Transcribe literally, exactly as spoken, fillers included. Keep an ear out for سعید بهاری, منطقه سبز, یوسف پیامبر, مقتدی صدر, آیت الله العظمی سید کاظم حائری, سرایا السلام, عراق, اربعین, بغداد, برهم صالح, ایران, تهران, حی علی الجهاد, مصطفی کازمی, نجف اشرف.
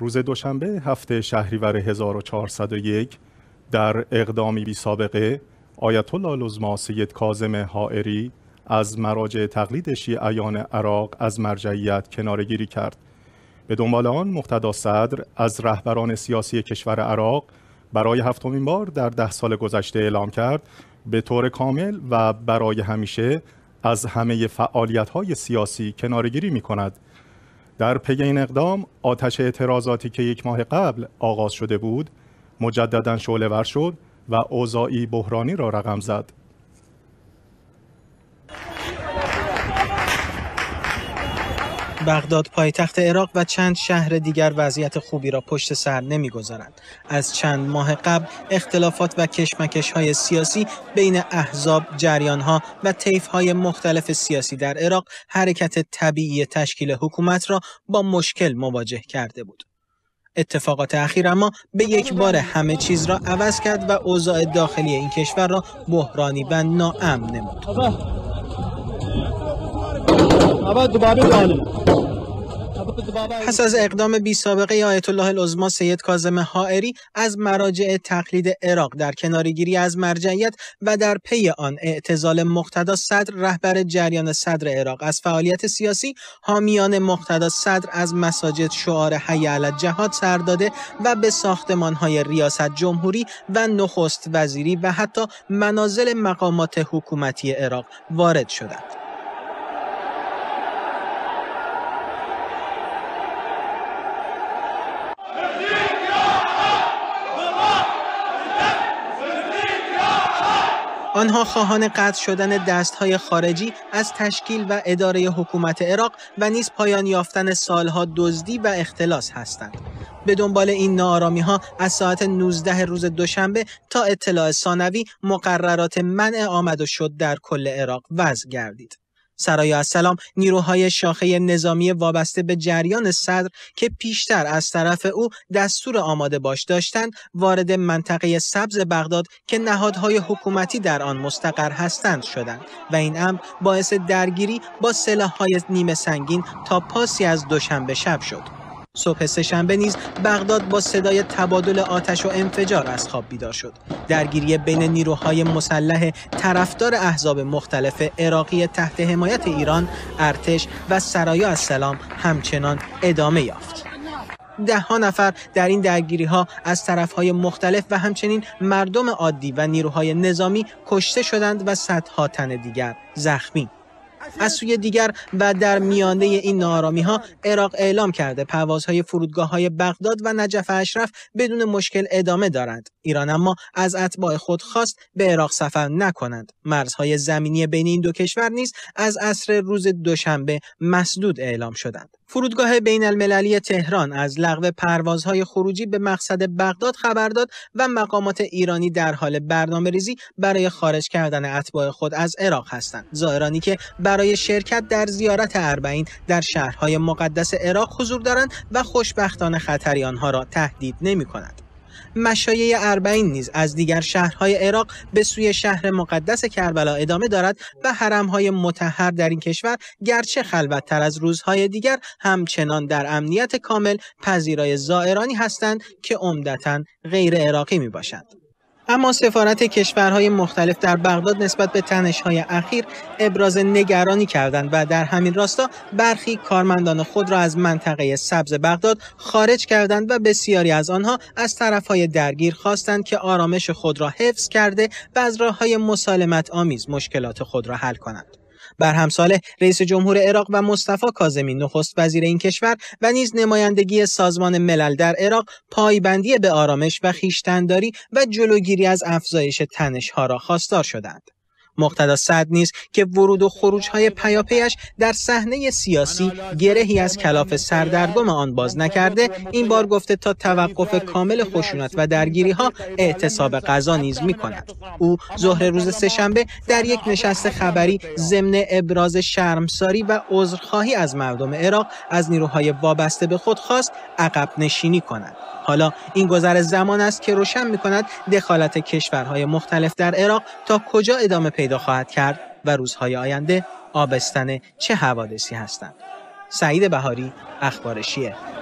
روز دوشنبه هفته شهریور هزار و چهارصد و یک در اقدامی بی سابقه آیت الله العظمی سید کاظم حائری از مراجع تقلید شیعیان عراق از مرجعیت کناره‌گیری کرد. به دنبال آن مقتدی صدر از رهبران سیاسی کشور عراق برای هفتمین بار در ده سال گذشته اعلام کرد به طور کامل و برای همیشه از همه فعالیت‌های سیاسی کناره‌گیری می‌کند. در پی این اقدام آتش اعتراضاتی که یک ماه قبل آغاز شده بود مجدداً شعله‌ور شد و اوضاعی بحرانی را رقم زد. بغداد پایتخت عراق و چند شهر دیگر وضعیت خوبی را پشت سر نمی‌گذارند. از چند ماه قبل اختلافات و کشمکش‌های سیاسی بین احزاب، جریان‌ها و طیف‌های مختلف سیاسی در عراق حرکت طبیعی تشکیل حکومت را با مشکل مواجه کرده بود. اتفاقات اخیر اما به یک بار همه چیز را عوض کرد و اوضاع داخلی این کشور را بحرانی و ناامن نمود. پس از اقدام بی سابقه آیت الله العظمی سید کاظم حائری از مراجع تقلید عراق در کناره‌گیری از مرجعیت و در پی آن اعتزال مقتدی صدر رهبر جریان صدر عراق از فعالیت سیاسی، حامیان مقتدی صدر از مساجد شعار حی علی الجهاد سر داده و به ساختمان‌های ریاست جمهوری و نخست وزیری و حتی منازل مقامات حکومتی عراق وارد شدند. آنها خواهان قطع شدن دست‌های خارجی از تشکیل و اداره حکومت عراق و نیز پایان یافتن سالها دزدی و اختلاس هستند. به دنبال این ناآرامی‌ها از ساعت نوزده روز دوشنبه تا اطلاع ثانوی مقررات منع آمد و شد در کل عراق وضع گردید. سرایا السلام نیروهای شاخه نظامی وابسته به جریان صدر که پیشتر از طرف او دستور آماده باش داشتند وارد منطقه سبز بغداد که نهادهای حکومتی در آن مستقر هستند شدند و این امر باعث درگیری با سلاح‌های نیمه سنگین تا پاسی از دوشنبه شب شد. صبح سه‌شنبه نیز بغداد با صدای تبادل آتش و انفجار از خواب بیدار شد. درگیری بین نیروهای مسلح طرفدار احزاب مختلف عراقی تحت حمایت ایران، ارتش و سرایا السلام همچنان ادامه یافت. ده ها نفر در این درگیری ها از طرف های مختلف و همچنین مردم عادی و نیروهای نظامی کشته شدند و صدها تن دیگر زخمی. از سوی دیگر و در میانه این ناآرامی‌ها عراق اعلام کرده پروازهای فرودگاه‌های بغداد و نجف اشرف بدون مشکل ادامه دارند. ایران اما از اتباع خود خواست به عراق سفر نکنند. مرزهای زمینی بین این دو کشور نیز از عصر روز دوشنبه مسدود اعلام شدند. فرودگاه بین المللی تهران از لغو پروازهای خروجی به مقصد بغداد خبر داد و مقامات ایرانی در حال برنامه‌ریزی برای خارج کردن اتباع خود از عراق هستند. زائرانی که برای شرکت در زیارت اربعین در شهرهای مقدس عراق حضور دارند و خوشبختانه خطری آنها را تهدید نمی‌کند. مشایع اربعین نیز از دیگر شهرهای عراق به سوی شهر مقدس کربلا ادامه دارد و حرمهای مطهر در این کشور گرچه خلوت‌تر از روزهای دیگر همچنان در امنیت کامل پذیرای زائرانی هستند که عمدتاً غیر عراقی می باشند. اما سفارت کشورهای مختلف در بغداد نسبت به تنش‌های اخیر ابراز نگرانی کردند و در همین راستا برخی کارمندان خود را از منطقه سبز بغداد خارج کردند و بسیاری از آنها از طرف‌های درگیر خواستند که آرامش خود را حفظ کرده و از راه‌های مسالمت آمیز مشکلات خود را حل کنند. برهم صالح رئیس جمهور عراق و مصطفی کازمی نخست وزیر این کشور و نیز نمایندگی سازمان ملل در عراق پایبندی به آرامش و خویشتن‌داری و جلوگیری از افزایش تنش‌ها را خواستار شدند. مقتدی صدر نیز که ورود و خروج‌های پیاپیش در صحنه سیاسی گرهی از کلاف سردرگم آن باز نکرده، این بار گفته تا توقف کامل خشونت و درگیری‌ها اعتصاب غذا نیز می‌کند. او ظهر روز سه‌شنبه در یک نشست خبری ضمن ابراز شرمساری و عذرخواهی از مردم عراق از نیروهای وابسته به خود خواست عقب نشینی کنند. حالا این گذر زمان است که روشن می‌کند دخالت کشورهای مختلف در عراق تا کجا ادامه پیدا خواهد کرد و روزهای آینده آبستن چه حوادثی هستند. سعید بهاری، اخبار شیعه.